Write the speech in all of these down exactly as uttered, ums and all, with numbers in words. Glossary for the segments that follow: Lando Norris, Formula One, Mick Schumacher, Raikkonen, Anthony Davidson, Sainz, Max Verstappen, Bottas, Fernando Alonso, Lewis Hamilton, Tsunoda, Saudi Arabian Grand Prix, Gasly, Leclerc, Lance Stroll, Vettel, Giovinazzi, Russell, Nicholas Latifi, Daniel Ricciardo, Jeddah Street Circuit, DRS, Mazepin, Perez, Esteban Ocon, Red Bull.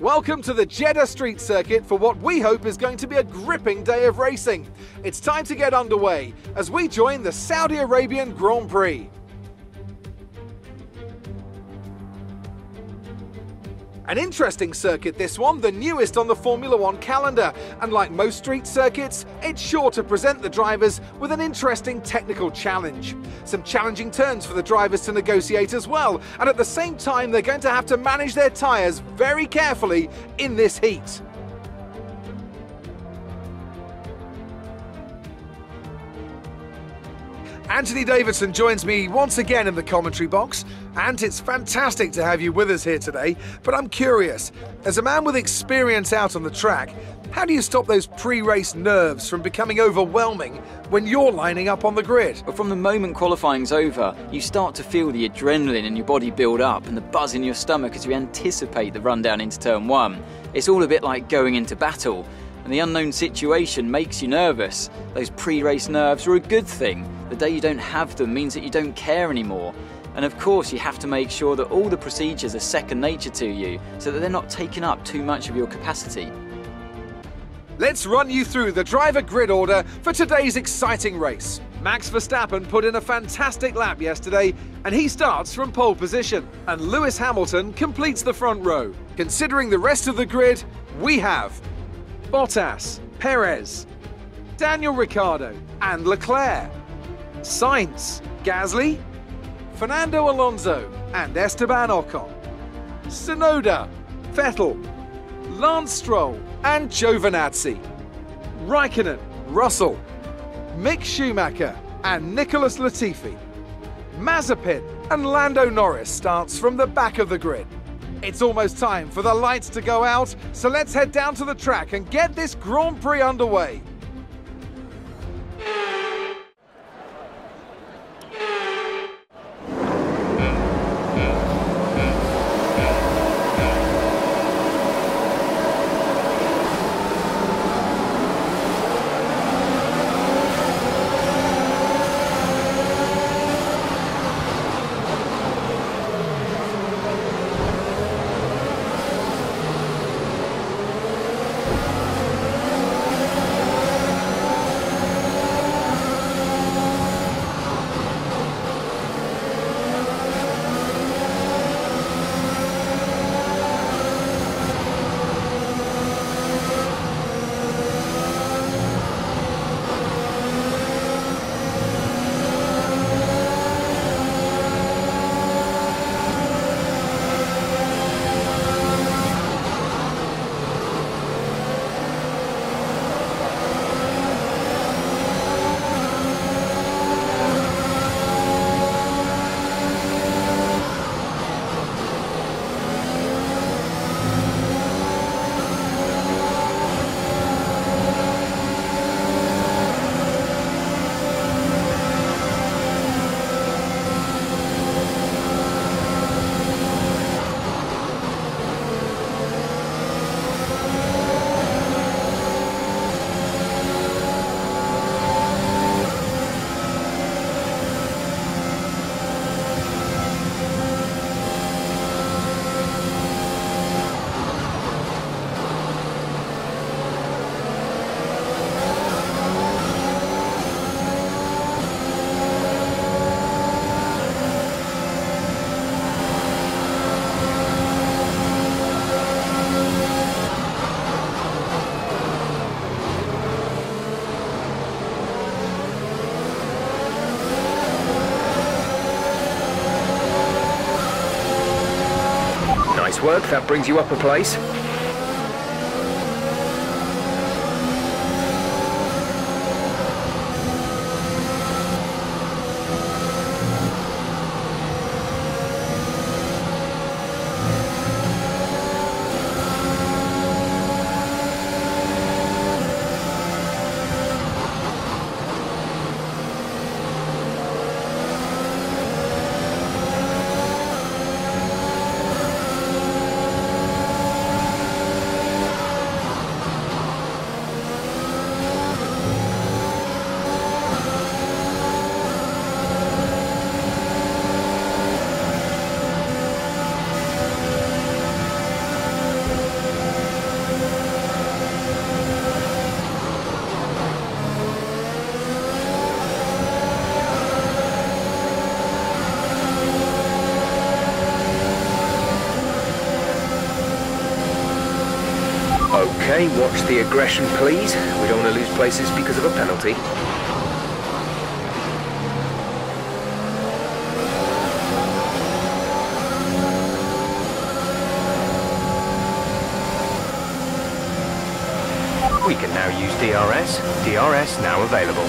Welcome to the Jeddah Street Circuit for what we hope is going to be a gripping day of racing. It's time to get underway as we join the Saudi Arabian Grand Prix. An interesting circuit this one, the newest on the Formula One calendar, and like most street circuits, it's sure to present the drivers with an interesting technical challenge. Some challenging turns for the drivers to negotiate as well, and at the same time they're going to have to manage their tyres very carefully in this heat. Anthony Davidson joins me once again in the commentary box, and it's fantastic to have you with us here today. But I'm curious, as a man with experience out on the track, how do you stop those pre-race nerves from becoming overwhelming when you're lining up on the grid? Well, from the moment qualifying's over, you start to feel the adrenaline in your body build up and the buzz in your stomach as you anticipate the rundown into turn one. It's all a bit like going into battle, and the unknown situation makes you nervous. Those pre-race nerves are a good thing. The day you don't have them means that you don't care anymore. And of course, you have to make sure that all the procedures are second nature to you, so that they're not taking up too much of your capacity. Let's run you through the driver grid order for today's exciting race. Max Verstappen put in a fantastic lap yesterday, and he starts from pole position. And Lewis Hamilton completes the front row. Considering the rest of the grid, we have Bottas, Perez, Daniel Ricciardo and Leclerc, Sainz, Gasly, Fernando Alonso and Esteban Ocon, Tsunoda, Vettel, Lance Stroll and Giovinazzi, Raikkonen, Russell, Mick Schumacher and Nicholas Latifi. Mazepin and Lando Norris starts from the back of the grid. It's almost time for the lights to go out, so let's head down to the track and get this Grand Prix underway. Work, that brings you up a place. Okay, watch the aggression, please. We don't want to lose places because of a penalty. We can now use D R S. D R S now available.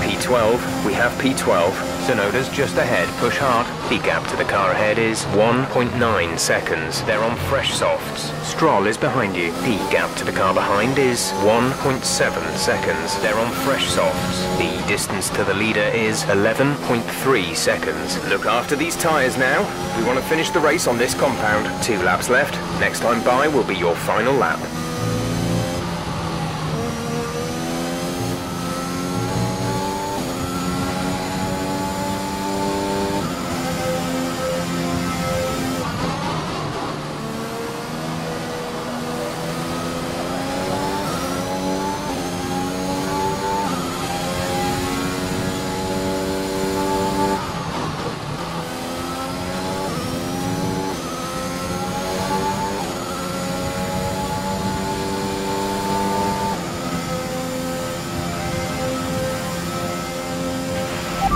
P twelve, we have P twelve, Tsunoda's just ahead, push hard. The gap to the car ahead is one point nine seconds, they're on fresh softs. Stroll is behind you, the gap to the car behind is one point seven seconds, they're on fresh softs. The distance to the leader is eleven point three seconds. Look after these tyres now, we want to finish the race on this compound. Two laps left, next time by will be your final lap.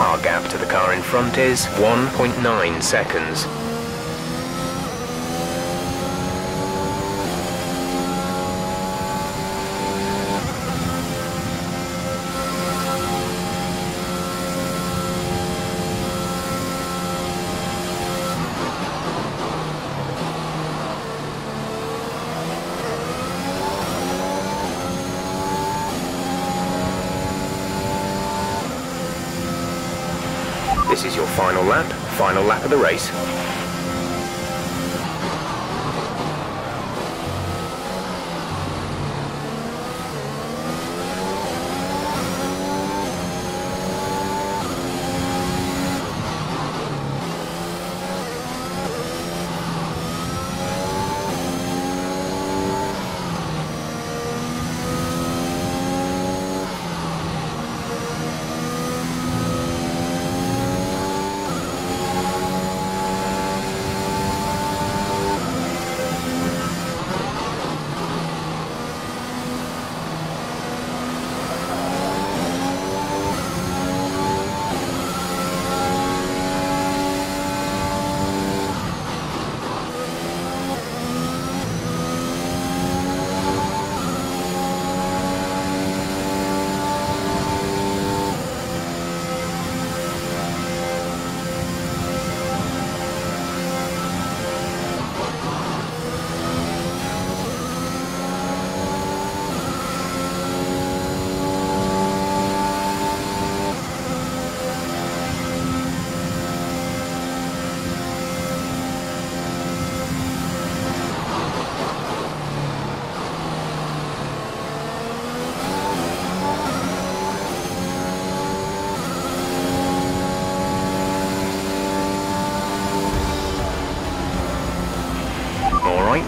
Our gap to the car in front is one point nine seconds. This is your final lap, final lap of the race.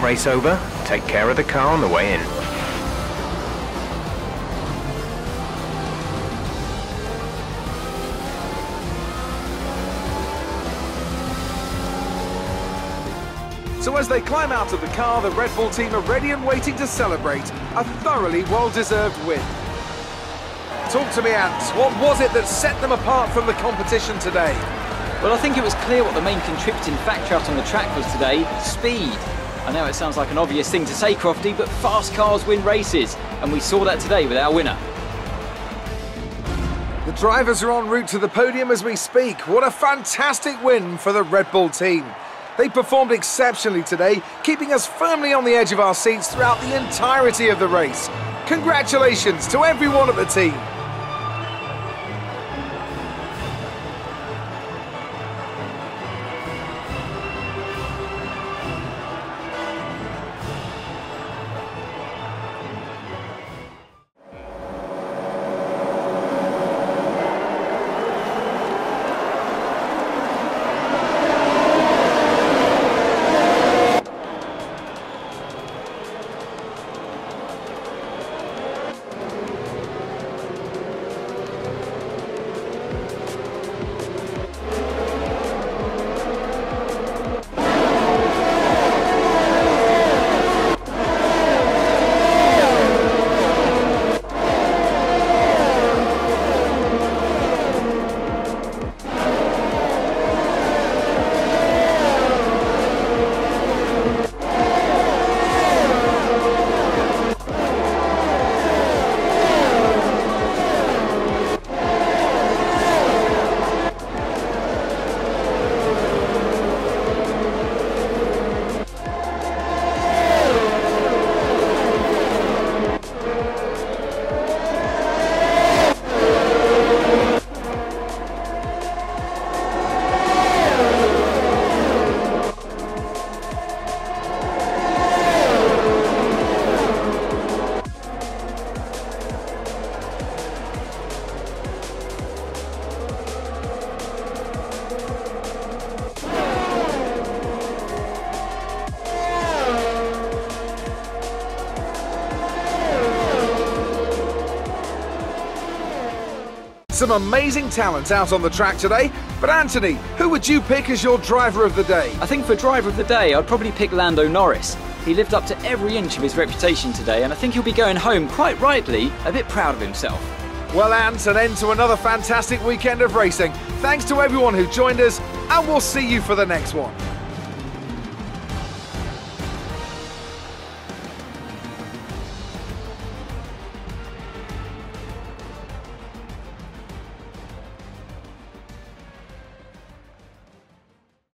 Race over, take care of the car on the way in. So as they climb out of the car, the Red Bull team are ready and waiting to celebrate a thoroughly well-deserved win. Talk to me, Ants. What was it that set them apart from the competition today? Well, I think it was clear what the main contributing factor out on the track was today, speed. I know it sounds like an obvious thing to say, Crofty, but fast cars win races, and we saw that today with our winner. The drivers are en route to the podium as we speak. What a fantastic win for the Red Bull team. They performed exceptionally today, keeping us firmly on the edge of our seats throughout the entirety of the race. Congratulations to everyone at the team. Some amazing talent out on the track today, but Anthony, who would you pick as your driver of the day? I think for driver of the day, I'd probably pick Lando Norris. He lived up to every inch of his reputation today, and I think he'll be going home, quite rightly, a bit proud of himself. Well, Ant, an end to another fantastic weekend of racing. Thanks to everyone who joined us, and we'll see you for the next one.